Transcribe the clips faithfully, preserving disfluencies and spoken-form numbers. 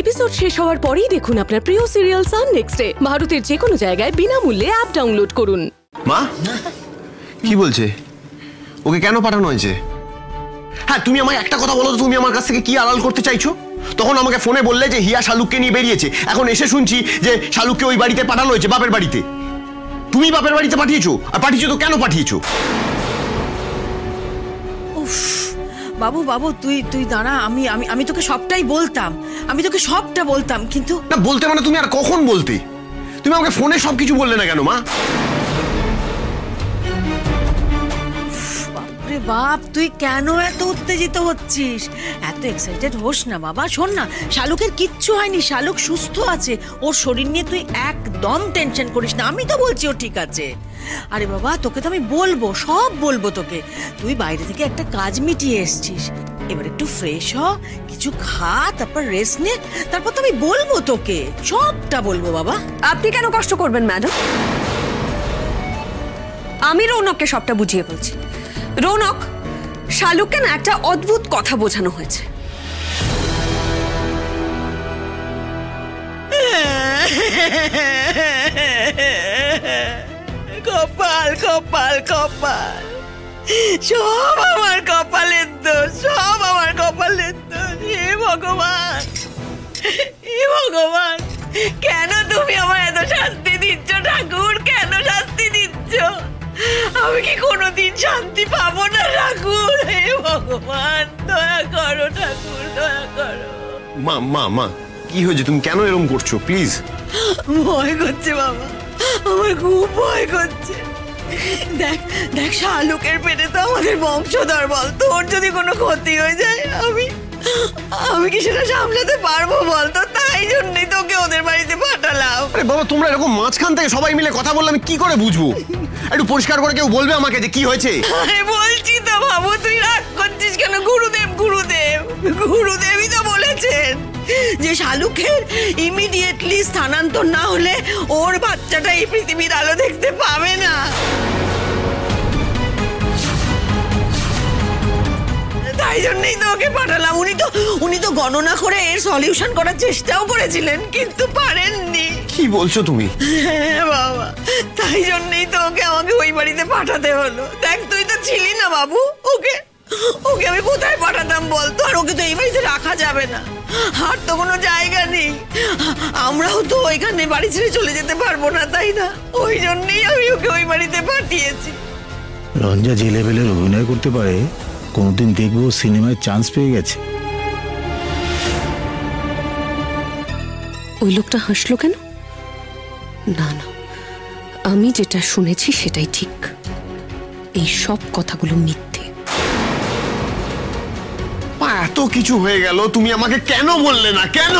Episode শেষ হওয়ার পরেই দেখুন আপনার প্রিয় সিরিয়াল সান নেক্সটে। ভারতের যে কোনো জায়গায় বিনামূল্যে অ্যাপ ডাউনলোড করুন। মা কি বলছে? ওকে কেন পাঠানো হয়েছে? হ্যাঁ, তুমি আমায় একটা কথা বলো, তুমি আমার কাছ থেকে কি আড়াল করতে চাইছো? তখন আমাকে ফোনে বললে যে হিয়া শালুককে নিয়ে বেরিয়েছে, এখন এসে শুনছি যে শালুককে ওই বাড়িতে পাঠানো হয়েছে, বাপের বাড়িতে। তুমি বাপের বাড়িতে পাঠিয়েছো, আর পাঠিয়েছো তো কেন পাঠিয়েছো? বাবু বাবু তুই তুই দাঁড়া, আমি আমি আমি তোকে সবটাই বলতাম, আমি তোকে সবটা বলতাম। কিন্তু না বলতে মানে তুমি আর কখন বলতে? তুমি আমাকে ফোনে সবকিছু বললে না কেন মা? বাপরে বাপ, তুই কেন এত উত্তেজিত হচ্ছিস? এত এক্সাইটেড হোস না বাবা। শোন না, শালুকের কিচ্ছু হয়নি, শালুক সুস্থ আছে, ওর শরীর নিয়ে তুই একদম টেনশন করিস না। আমি তো বলছি ও ঠিক আছে। আরে বাবা, তোকে তো আমি বলবো, সব বলবো তোকে। তুই বাইরে থেকে একটা কাজ মিটিয়ে এসছিস, এবার একটু ফ্রেশ হ, কিছু খা, তারপর রেস্ট নে, তারপর তো আমি বলবো তোকে, সবটা বলবো বাবা। আপনি কেন কষ্ট করবেন ম্যাডাম, আমি রৌনককে সবটা বুঝিয়ে বলছি। রৌনক, শালুককে না একটা অদ্ভুত কথা বোঝানো হয়েছে। কপাল কপাল কপাল, সব আমার কপালের দোষ, সব আমার কপালের দোষ। হে ভগবান, হে ভগবান, কেন তুমি আমার এত শাস্তি দিচ্ছ ঠাকুর, কেন শাস্তি দিচ্ছ? আমি কি কোনোদিন শান্তি পাবো না ঠাকুর? হে ভগবান, দয়া করো ঠাকুর, দয়া করো। মা মা মা কি হয়েছে? তুমি কেন এরকম করছো? প্লিজ। ভয় করছে বাবা, আমার খুব ভয় করছে। দেখ দেখ, শালুকের পেটে তো আমাদের বংশধর বল, তোর যদি কোনো ক্ষতি হয়ে যায় আমি আমি কি সেটা সামলাতে পারবো বল? তো তাই জন্যই তোকে ওদের বাড়িতে পাঠালাম। আরে বাবা, তোমরা এরকম মাঝখান থেকে সবাই মিলে কথা বললে আমি কি করে বুঝবো? একটু পরিষ্কার করে কেউ বলবে আমাকে যে কি হয়েছে? আরে বলছি তো বাবু, তুই রাগ করছিস কেন? গুরুদেব গুরুদেব গুরুদেবই তো বলেছেন যে শালুকের ইমিডিয়েটলি স্থানান্তর না হলে ওর বাচ্চাটা এই পৃথিবীর আলো দেখতে পাবে না। তাই জন্যই তো ওকে পাঠালাম। উনি তো উনি তো গণনা করে এর সলিউশন করার চেষ্টাও করেছিলেন, কিন্তু পারেননি। কি বলছো তুমি? হ্যাঁ বাবা, তাই জন্যই তো ওকে আমাকে ওই বাড়িতে পাঠাতে হলো। দেখ তুই তো ছিলি না বাবু, ওকে ওকে আমি কোথায় পাঠাতাম বলতো? আর ওকে তো এই বাড়িতে রাখা যাবে না, আর তো কোনো জায়গা নেই। আমরাও তো ওইখানে বাড়ি ছেড়ে চলে যেতে পারবো না, তাই না? ওই জন্যই আমি ওকে ওই বাড়িতে পাঠিয়েছি। রঞ্জা যে লেভেলের অভিনয় করতে পারে, কোনদিন দেখবো সিনেমায় চান্স পেয়ে গেছে। ওই লোকটা হাসলো কেন? না না, আমি যেটা শুনেছি সেটাই ঠিক, এই সব কথাগুলো মিথ্যে। এত কিছু হয়ে গেল, তুমি আমাকে কেন বললে না? কেন?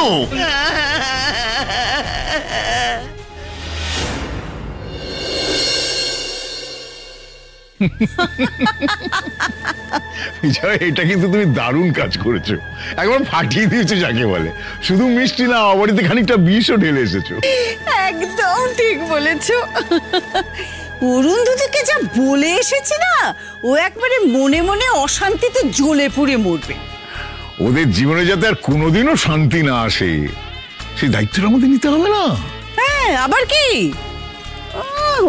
এটা কিন্তু তুমি দারুণ কাজ করেছো, একবার ফাটিয়ে দিয়েছো যাকে বলে। শুধু মিষ্টি না, অবাড়িতে খানিকটা বিষও ঢেলে এসেছো। একদম ঠিক বলেছো। অরুন্ধুতিকে যা বলে এসেছি না, ও একবারে মনে মনে অশান্তিতে জ্বলে পুড়ে মরবে। ওদের জীবনে যাতে আর কোনোদিনও শান্তি না আসে, সেই দায়িত্বটা আমাদের নিতে হবে না? হ্যাঁ, আবার কি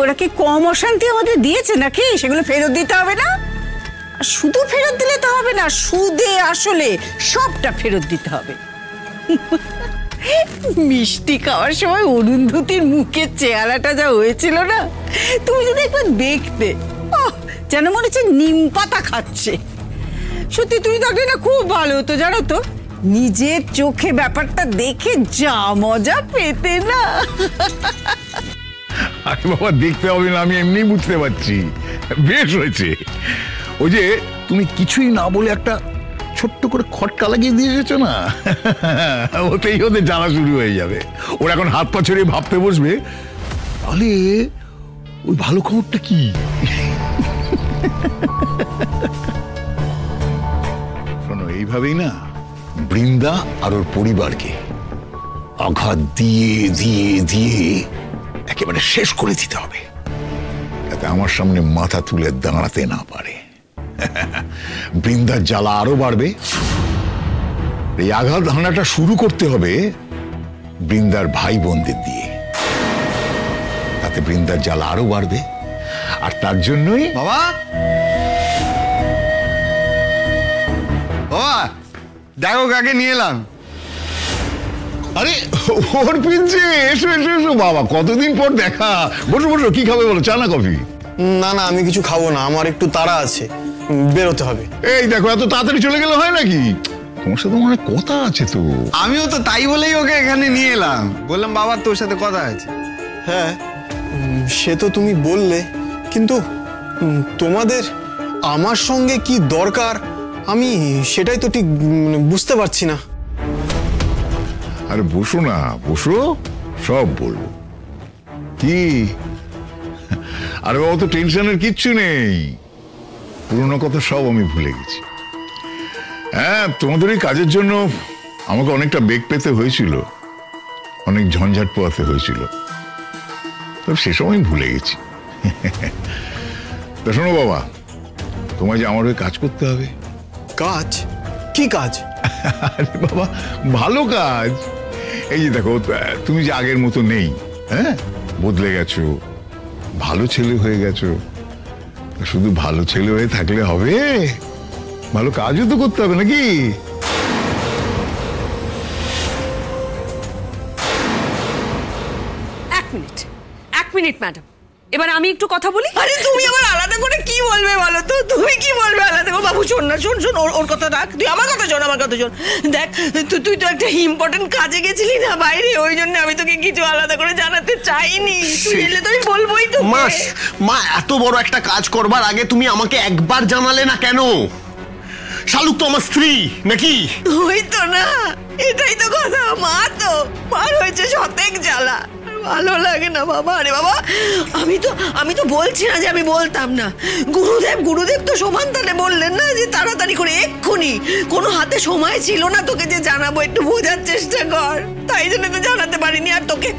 ওরা কি কম অশান্তি আমাদের দিয়েছে নাকি? সেগুলো ফেরত দিতে হবে না? শুধু ফেরত দিলে তো হবে না, সুদে আসলে সবটা ফেরত দিতে হবে। মিষ্টি খাওয়ার সময় অরুন্ধতির মুখের চেহারাটা যা হয়েছিল না, তুমি যদি একবার দেখতে, যেন মনে হচ্ছে নিম পাতা খাচ্ছে। সত্যি তুমি থাকলে না খুব ভালো হতো জানো তো, নিজের চোখে ব্যাপারটা দেখে যা মজা পেতে না। আরে বাবা, দেখতে হবে না, আমি এমনি বুঝতে পারছি। বেশ হয়েছে, ওই যে তুমি কিছুই না বলে একটা ছোট্ট করে খটকা লাগিয়ে দিয়ে এসেছো না, ওতেই ওদের জানা শুরু হয়ে যাবে। ওরা এখন হাত পা ছড়িয়ে ভাবতে বসবে, তাহলে ওই ভালো খবরটা কি? শোনো, এইভাবেই না বৃন্দা আর ওর পরিবারকে আঘাত দিয়ে দিয়ে দিয়ে একেবারে শেষ করে দিতে হবে, যাতে আমার সামনে মাথা তুলে দাঁড়াতে না পারে। বৃন্দার জ্বালা আরো বাড়বে, এই আঘাত হানাটা শুরু করতে হবে বৃন্দার ভাই বোনদের দিয়ে, তাতে বৃন্দার জ্বালা আরো বাড়বে। আর তার জন্যই বাবা বাবা দেখো কাকে নিয়ে এলাম। আরে ওর পিছে এসো এসো এসো বাবা, কতদিন পর দেখা। বসো বসো, কি খাবে বলো, চা না কফি? না না আমি কিছু খাবো না, আমার একটু তাড়া আছে, বেরোতে হবে। এই দেখো এত তাড়াতাড়ি চলে গেলে হয় নাকি, তোমার সাথে অনেক কথা আছে তো। আমিও তো তাই বলেই ওকে এখানে নিয়ে এলাম, বললাম বাবা তোর সাথে কথা আছে। হ্যাঁ সে তো তুমি বললে, কিন্তু তোমাদের আমার সঙ্গে কি দরকার আমি সেটাই তো ঠিক বুঝতে পারছি না। আরে বসো না বসো, সব বলবো। কি আরে বাবা, অত টেনশনের কিচ্ছু নেই, পুরনো কথা সব আমি ভুলে গেছি। হ্যাঁ তোমাদের এই কাজের জন্য আমাকে অনেকটা বেগ পেতে হয়েছিল, অনেক ঝঞ্ঝাট পোয়াতে হয়েছিল, তবে সে সময় ভুলে গেছি। তা শোনো বাবা, তোমায় যে আমার ওই কাজ করতে হবে। কাজ? কি কাজ? আরে বাবা ভালো কাজ। এই যে দেখো তুমি যে আগের মতো নেই, হ্যাঁ বদলে গেছো, ভালো ছেলে হয়ে গেছো। শুধু ভালো ছেলে হয়ে থাকলে হবে, ভালো কাজও তো করতে হবে নাকি? এক মিনিট এক মিনিট ম্যাডাম, এবার আমি একটু কথা বলি। আরে তুমি আমার আলাদা করে কি বলবে বলো তো, তুমি কি বলবে আলাদা করে? বাবু শোন না, শোন শোন ওর কথা রাখ, তুই আমার কথা শোন, আমার কথা শোন। দেখ তুই তো একটা ইম্পর্টেন্ট কাজে গেছিলি না বাইরে, ওই জন্য আমি তোকে কিছু আলাদা করে জানাতে চাইনি, তুই এলে তো আমি বলবোই। তো মা এত বড় একটা কাজ করবার আগে তুমি আমাকে একবার জানালে না কেন? শালুক তো আমার স্ত্রী নাকি? ওই তো না, এটাই তো কথা। মা তো মার হয়েছে শতেক জ্বালা, ভালো লাগে না বাবা। আরে বাবা আমি তো আমি তো বলছি না যে আমি বলতাম না। গুরুদেব গুরুদেব তো সমান তালে বললেন না যে তাড়াতাড়ি করে এক্ষুনি, কোনো হাতে সময় ছিল না তোকে যে জানাবো, একটু বোঝার চেষ্টা কর, তাই জন্য তো জানাতে পারিনি। আর তোকে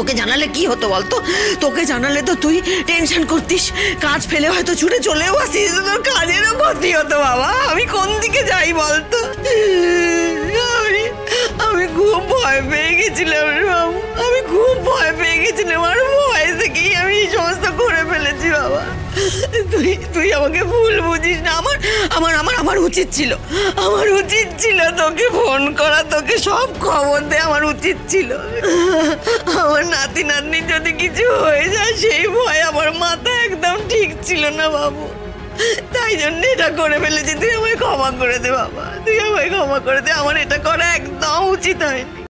তোকে জানালে কি হতো বলতো? তোকে জানালে তো তুই টেনশন করতিস, কাজ ফেলে হয়তো ছুটে চলেও আসিস, তোর কাজেরও ক্ষতি হতো বাবা। আমি কোন দিকে যাই বলতো? আমি খুব ভয় পেয়ে গেছিলাম, আমি খুব ভয় পেয়ে গেছিলাম, আর ভয় থেকেই আমি এই সমস্ত করে ফেলেছি বাবা। তুই তুই আমাকে ভুল বুঝিস না, আমার আমার আমার আমার উচিত ছিল, আমার উচিত ছিল তোকে ফোন করা, তোকে সব খবর দেয়া আমার উচিত ছিল। আমার নাতি নাতনির যদি কিছু হয়ে যায় সেই ভয় আমার মাথা একদম ঠিক ছিল না বাবু, তাই জন্য এটা করে ফেলেছি। তুই আমায় ক্ষমা করে দে বাবা, তুই আমায় ক্ষমা করে দে, আমার এটা করা একদম উচিত হয়নি।